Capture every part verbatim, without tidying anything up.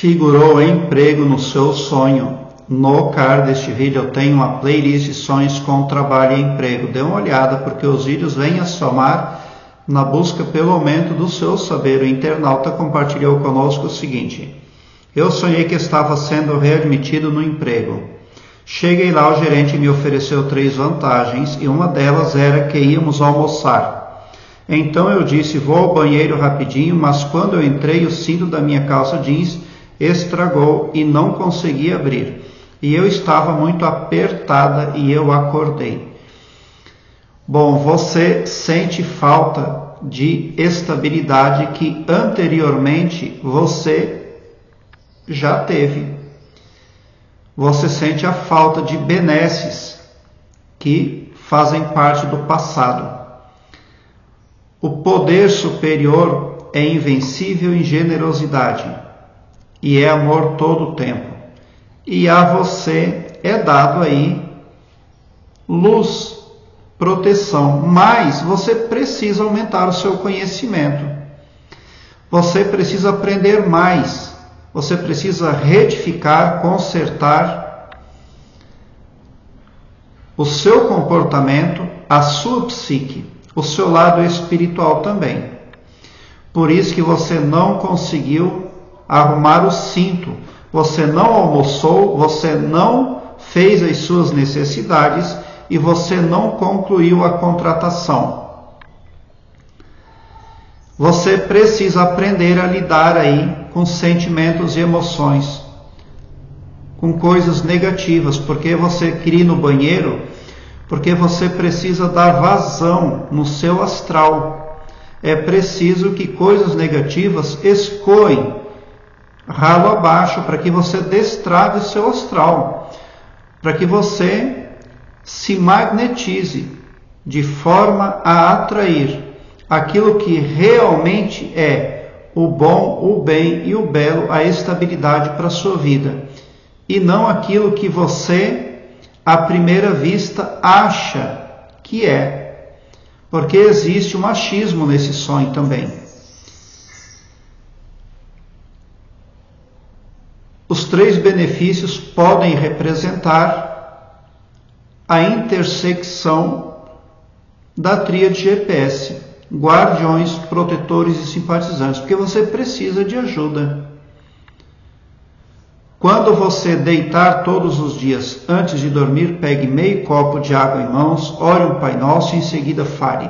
Figurou emprego no seu sonho. No card deste vídeo eu tenho uma playlist de sonhos com trabalho e emprego. Dê uma olhada porque os vídeos vêm a somar na busca pelo aumento do seu saber. O internauta compartilhou conosco o seguinte: eu sonhei que estava sendo readmitido no emprego. Cheguei lá, o gerente me ofereceu três vantagens e uma delas era que íamos almoçar. Então eu disse, vou ao banheiro rapidinho, mas quando eu entrei o cinto da minha calça jeans estragou e não consegui abrir. E eu estava muito apertada e eu acordei. Bom, você sente falta de estabilidade que anteriormente você já teve. Você sente a falta de benesses que fazem parte do passado. O poder superior é invencível em generosidade e é amor todo o tempo. E a você é dado aí luz, proteção, mas você precisa aumentar o seu conhecimento. Você precisa aprender mais, você precisa retificar, consertar o seu comportamento, a sua psique. O seu lado espiritual também. Por isso que você não conseguiu arrumar o cinto, você não almoçou, você não fez as suas necessidades e você não concluiu a contratação. Você precisa aprender a lidar aí com sentimentos e emoções, com coisas negativas, porque você queria ir no banheiro. Porque você precisa dar vazão no seu astral. É preciso que coisas negativas escoem ralo abaixo para que você destrave o seu astral. Para que você se magnetize de forma a atrair aquilo que realmente é o bom, o bem e o belo, a estabilidade para a sua vida. E não aquilo que você à primeira vista acha que é, porque existe um machismo nesse sonho também. Os três benefícios podem representar a intersecção da tríade G P S, guardiões, protetores e simpatizantes, porque você precisa de ajuda. Quando você deitar todos os dias antes de dormir, pegue meio copo de água em mãos, ore um Pai Nosso e em seguida fale.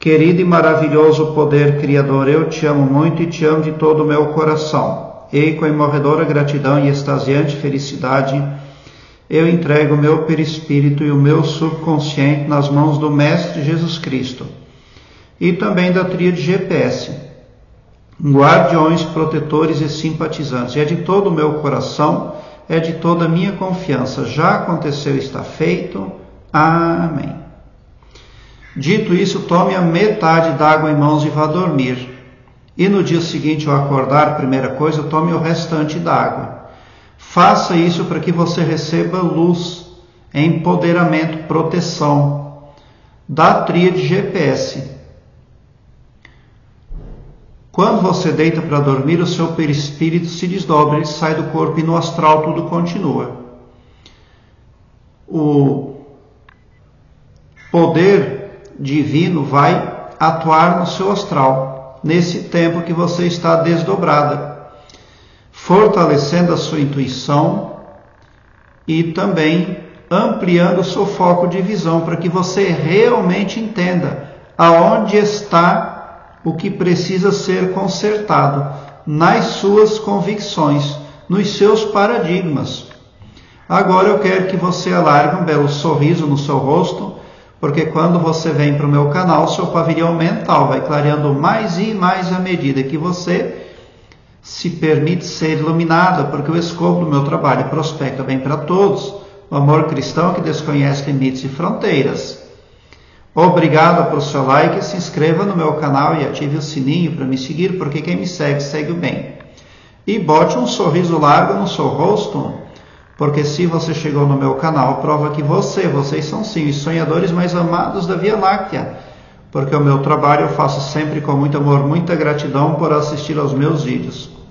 Querido e maravilhoso poder criador, eu te amo muito e te amo de todo o meu coração. E com a imorredora gratidão e extasiante felicidade, eu entrego o meu perispírito e o meu subconsciente nas mãos do Mestre Jesus Cristo e também da tríade G P S. Guardiões, protetores e simpatizantes, é de todo o meu coração, é de toda a minha confiança. Já aconteceu, está feito. Amém. Dito isso, tome a metade d'água em mãos e vá dormir. E no dia seguinte, ao acordar, primeira coisa, tome o restante da água. Faça isso para que você receba luz, empoderamento, proteção da tríade G P S. Quando você deita para dormir, o seu perispírito se desdobra, ele sai do corpo e no astral tudo continua. O poder divino vai atuar no seu astral, nesse tempo que você está desdobrada, fortalecendo a sua intuição e também ampliando o seu foco de visão, para que você realmente entenda aonde está o que precisa ser consertado nas suas convicções, nos seus paradigmas. Agora eu quero que você alargue um belo sorriso no seu rosto, porque quando você vem para o meu canal, seu pavilhão mental vai clareando mais e mais à medida que você se permite ser iluminada, porque o escopo do meu trabalho prospecta bem para todos, o amor cristão que desconhece limites e fronteiras. Obrigado por seu like, se inscreva no meu canal e ative o sininho para me seguir, porque quem me segue, segue o bem. E bote um sorriso largo no seu rosto, porque se você chegou no meu canal, prova que você, vocês são sim os sonhadores mais amados da Via Láctea, porque o meu trabalho eu faço sempre com muito amor, muita gratidão por assistir aos meus vídeos.